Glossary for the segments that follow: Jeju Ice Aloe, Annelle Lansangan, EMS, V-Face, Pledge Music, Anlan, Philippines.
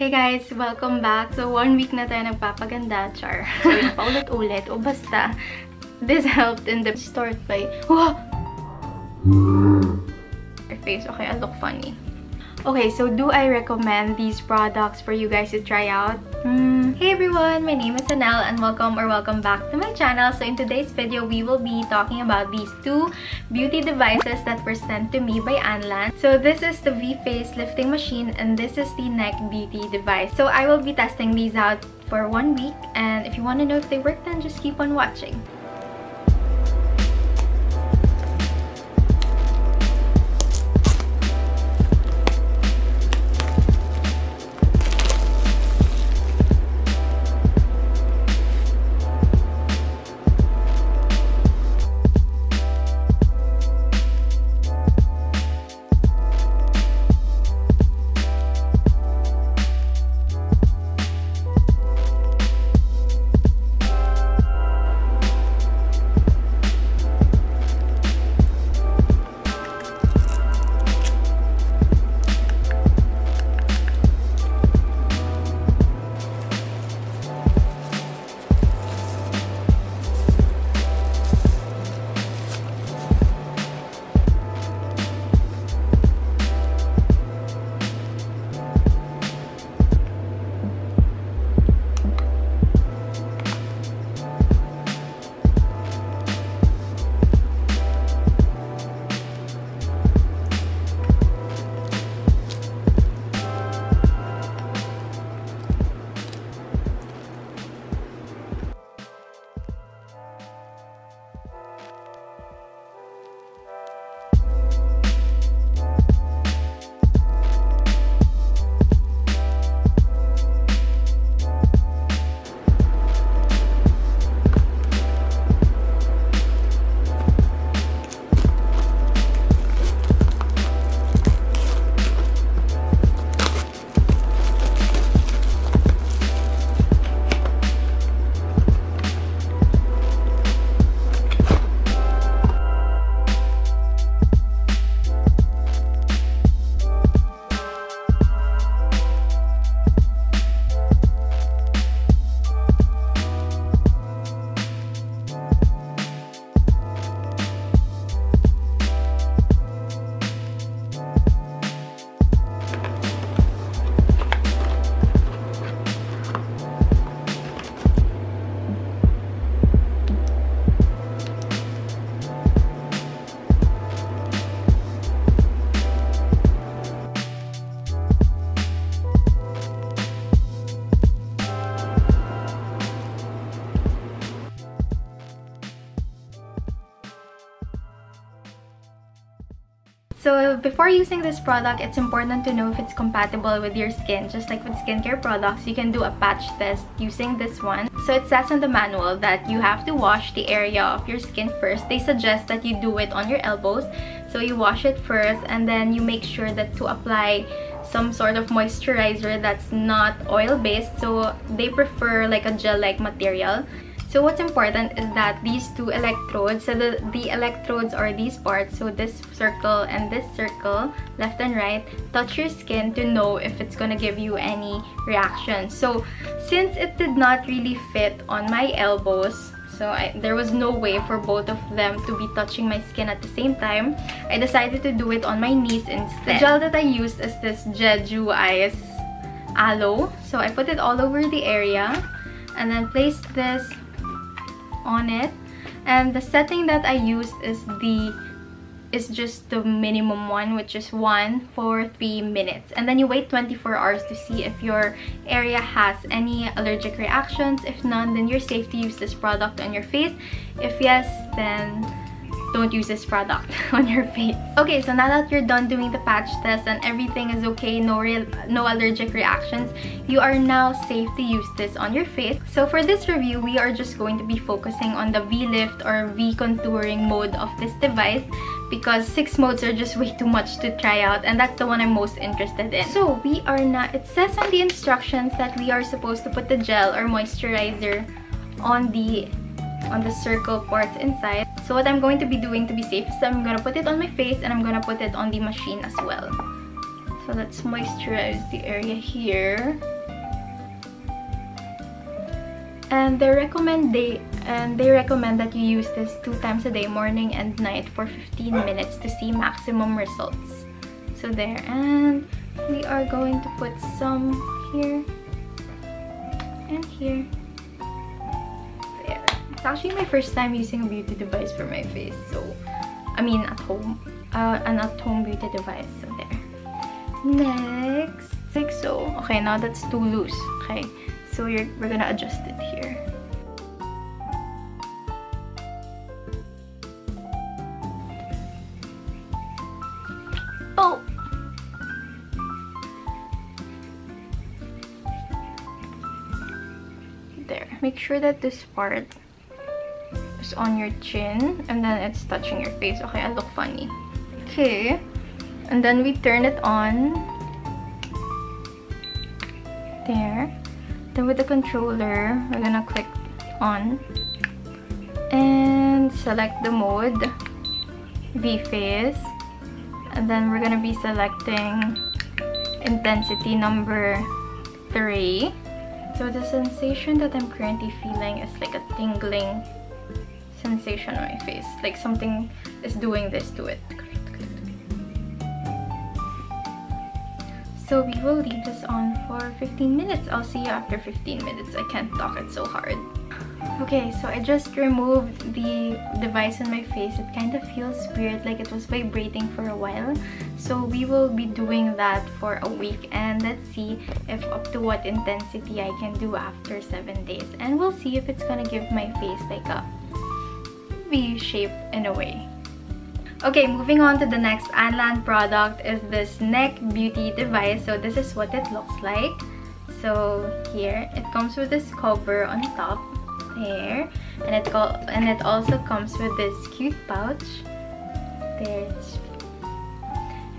Hey guys! Welcome back! So, 1 week na tayo nagpapaganda, char. So, paulit-ulit o basta. This helped in the start by... Whoa! Your face. Okay, I look funny. Okay, so do I recommend these products for you guys to try out? Hey everyone! My name is Annelle and welcome back to my channel. So, in today's video, we will be talking about these two beauty devices that were sent to me by Anlan. So, this is the V-Face lifting machine and this is the neck beauty device. So, I will be testing these out for 1 week, and if you want to know if they work, then just keep on watching. So before using this product, it's important to know if it's compatible with your skin. Just like with skincare products, you can do a patch test using this one. So it says in the manual that you have to wash the area of your skin first. They suggest that you do it on your elbows. So you wash it first and then you make sure that to apply some sort of moisturizer that's not oil-based. So they prefer like a gel-like material. So what's important is that these two electrodes, so the electrodes are these parts, so this circle and this circle, left and right, touch your skin to know if it's gonna give you any reaction. So since it did not really fit on my elbows, so there was no way for both of them to be touching my skin at the same time, I decided to do it on my knees instead. The gel that I used is this Jeju Ice Aloe. So I put it all over the area and then placed this on it, and the setting that I used is just the minimum one, which is 1 for 3 minutes, and then you wait 24 hours to see if your area has any allergic reactions. If none, then you're safe to use this product on your face. If yes, then don't use this product on your face. Okay, so now that you're done doing the patch test and everything is okay, no allergic reactions, you are now safe to use this on your face. So for this review, we are just going to be focusing on the V-lift or V-contouring mode of this device, because 6 modes are just way too much to try out, and that's the one I'm most interested in. So we are not, it says on the instructions that we are supposed to put the gel or moisturizer on the circle parts inside. So what I'm going to be doing to be safe is I'm going to put it on my face and I'm going to put it on the machine as well. So let's moisturize the area here. And they recommend that you use this 2 times a day, morning and night, for 15 minutes to see maximum results. So there, and we are going to put some here and here. There. It's actually my first time using a beauty device for my face, so I mean at home, an at-home beauty device. So there. Next, like so. Okay, now that's too loose. Okay. So we're gonna adjust it here. Oh! There. Make sure that this part is on your chin and then it's touching your face. Okay, I look funny. Okay. And then we turn it on. There. Then with the controller, we're gonna click on and select the mode V-Face, and then we're gonna be selecting intensity number 3. So the sensation that I'm currently feeling is like a tingling sensation on my face, like something is doing this to it. So we will leave this on for 15 minutes. I'll see you after 15 minutes. I can't talk, it's so hard. Okay, so I just removed the device on my face. It kind of feels weird, like it was vibrating for a while. So we will be doing that for a week, and let's see if up to what intensity I can do after 7 days. And we'll see if it's gonna give my face like a V shape in a way. Okay, moving on to the next Anlan product is this neck beauty device. So this is what it looks like. So here, it comes with this cover on top there, and it also comes with this cute pouch. There,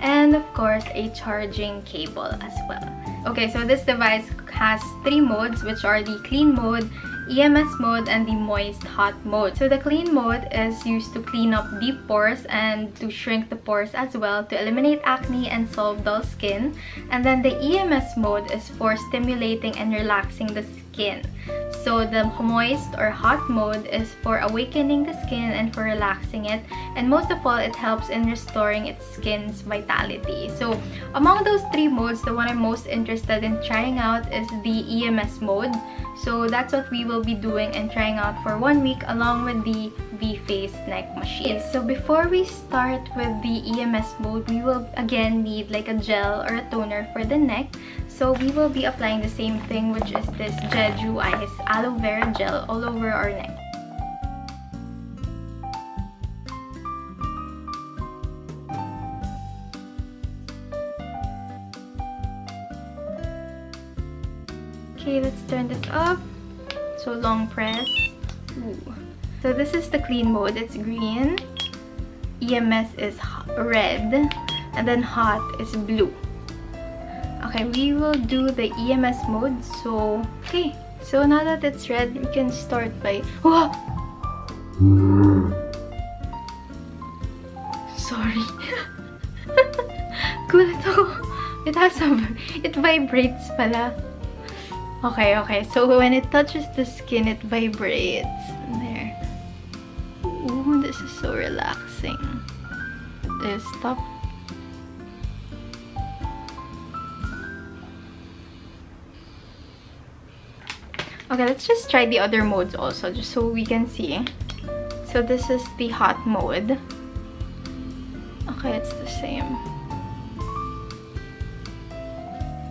and of course a charging cable as well. Okay, so this device has 3 modes, which are the clean mode, EMS mode, and the moist hot mode. So the clean mode is used to clean up deep pores and to shrink the pores as well, to eliminate acne and solve dull skin. And then the EMS mode is for stimulating and relaxing the skin. So the moist or hot mode is for awakening the skin and for relaxing it, and most of all, it helps in restoring its skin's vitality. So among those 3 modes, the one I'm most interested in trying out is the EMS mode. So that's what we will be doing and trying out for 1 week, along with the V-Face neck machine. So before we start with the EMS mode, we will again need like a gel or a toner for the neck. So we will be applying the same thing, which is this Jeju Ice Aloe Vera Gel all over our neck. Okay, let's turn this up. So long press. Ooh. So this is the clean mode, it's green, EMS is red, and then hot is blue. Okay, we will do the EMS mode. So okay, so now that it's red, we can start by sorry. It has some, it vibrates pala. Okay, okay, so when it touches the skin, it vibrates. There. Ooh, this is so relaxing. There, stop. Okay, let's just try the other modes also, just so we can see. So this is the hot mode. Okay, it's the same.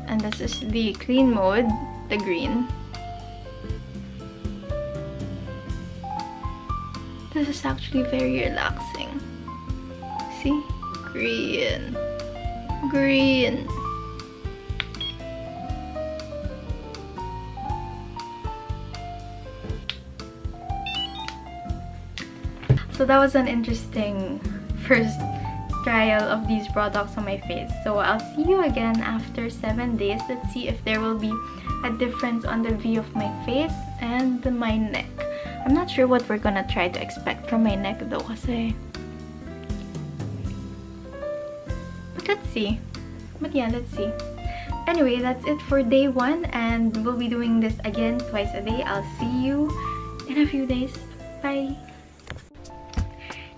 And this is the clean mode, the green. This is actually very relaxing. See? Green. Green. So that was an interesting first trial of these products on my face. So I'll see you again after 7 days. Let's see if there will be a difference on the V of my face and my neck. I'm not sure what we're gonna try to expect from my neck though, kasi... but let's see. But yeah, let's see. Anyway, that's it for day one, and we'll be doing this again twice a day. I'll see you in a few days. Bye!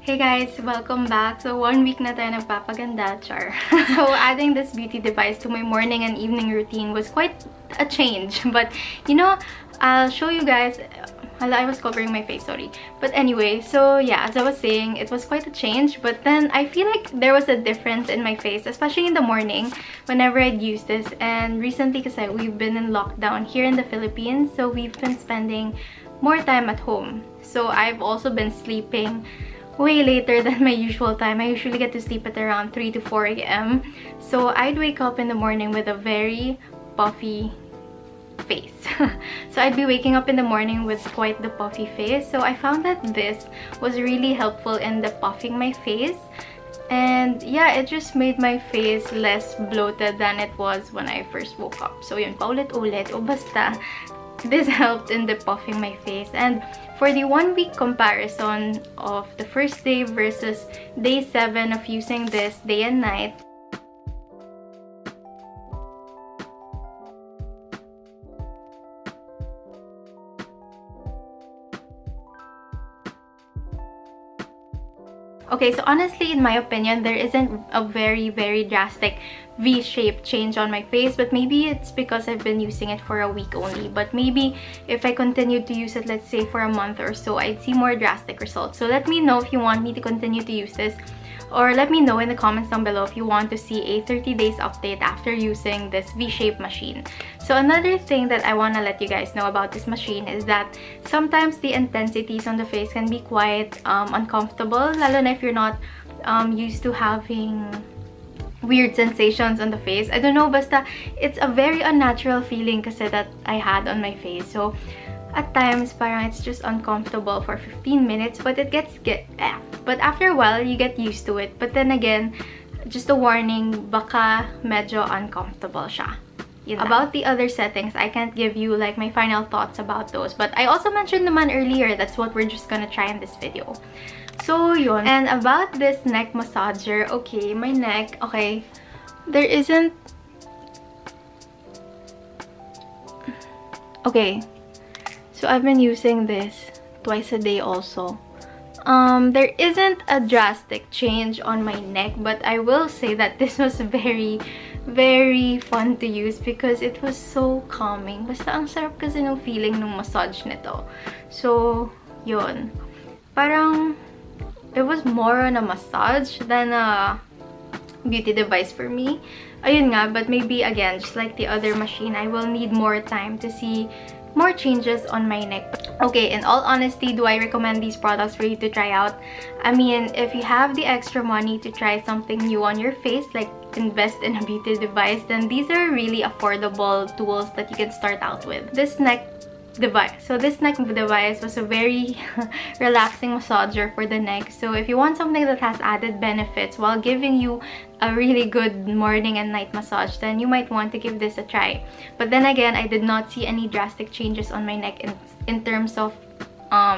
Hey guys! Welcome back! So, 1 week na tayo nagpapaganda, char. So, adding this beauty device to my morning and evening routine was quite a change. But, you know, I'll show you guys... I was covering my face, sorry. But anyway, so yeah, as I was saying, it was quite a change. But then, I feel like there was a difference in my face, especially in the morning, whenever I'd use this. And recently, kasi we've been in lockdown here in the Philippines, so we've been spending more time at home. So, I've also been sleeping way later than my usual time. I usually get to sleep at around 3 to 4 a.m. So I'd wake up in the morning with a very puffy face. So I'd be waking up in the morning with quite the puffy face. So I found that this was really helpful in the puffing my face. And yeah, it just made my face less bloated than it was when I first woke up. So yun, paulit-ulit o basta. This helped in the puffing my face. And for the 1 week comparison of the first day versus day 7 of using this day and night, okay, so honestly, in my opinion, there isn't a very drastic V-shaped change on my face, but maybe it's because I've been using it for a week only. But maybe if I continued to use it, let's say for a month or so, I'd see more drastic results. So let me know if you want me to continue to use this, or let me know in the comments down below if you want to see a 30 days update after using this V-shaped machine. So another thing that I want to let you guys know about this machine is that sometimes the intensities on the face can be quite uncomfortable, lalo na if you're not used to having weird sensations on the face. I don't know, basta it's a very unnatural feeling kasi that I had on my face. So at times, parang it's just uncomfortable for 15 minutes, but it gets but after a while, you get used to it. But then again, just a warning, baka medyo uncomfortable siya. About the other settings, I can't give you like my final thoughts about those. But I also mentioned naman earlier, that's what we're just gonna try in this video. So yun. And about this neck massager, okay, my neck, okay, there isn't... Okay. So I've been using this twice a day also. There isn't a drastic change on my neck, but I will say that this was very fun to use because it was so calming. Basta ang sarap kasi ng feeling ng massage nito. So, yun. Parang it was more on a massage than a beauty device for me. Ayun nga, but maybe again, just like the other machine, I will need more time to see more changes on my neck. Okay, in all honesty, do I recommend these products for you to try out? I mean, if you have the extra money to try something new on your face, like invest in a beauty device, then these are really affordable tools that you can start out with. This neck device. So this neck device was a very relaxing massager for the neck. So if you want something that has added benefits while giving you a really good morning and night massage, then you might want to give this a try. But then again, I did not see any drastic changes on my neck in terms of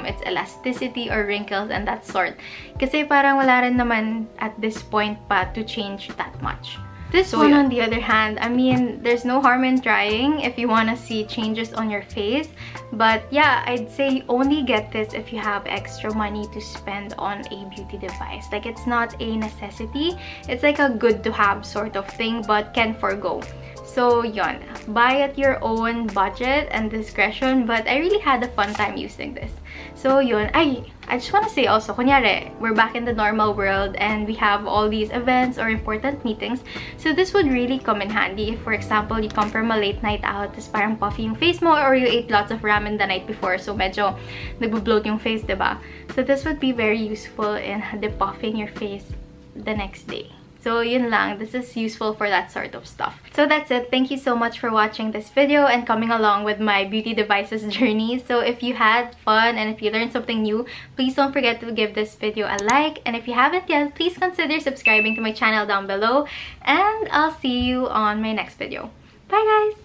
its elasticity or wrinkles and that sort. Kasi parang wala rin naman at this point pa to change that much. This one, on the other hand, I mean, there's no harm in trying if you want to see changes on your face. But yeah, I'd say you only get this if you have extra money to spend on a beauty device. Like, it's not a necessity. It's like a good-to-have sort of thing, but can forgo. So, yun. Buy at your own budget and discretion. But I really had a fun time using this. So, yun. I just want to say also, kunyari, we're back in the normal world and we have all these events or important meetings. So, this would really come in handy if, for example, you come from a late night out, tas parang puffy yung face mo, or you ate lots of ramen the night before, so medyo nagbo-bloat yung face, diba? So, this would be very useful in de-puffing your face the next day. So, yun lang. This is useful for that sort of stuff. So, that's it. Thank you so much for watching this video and coming along with my beauty devices journey. So, if you had fun and if you learned something new, please don't forget to give this video a like. And if you haven't yet, please consider subscribing to my channel down below. And I'll see you on my next video. Bye, guys!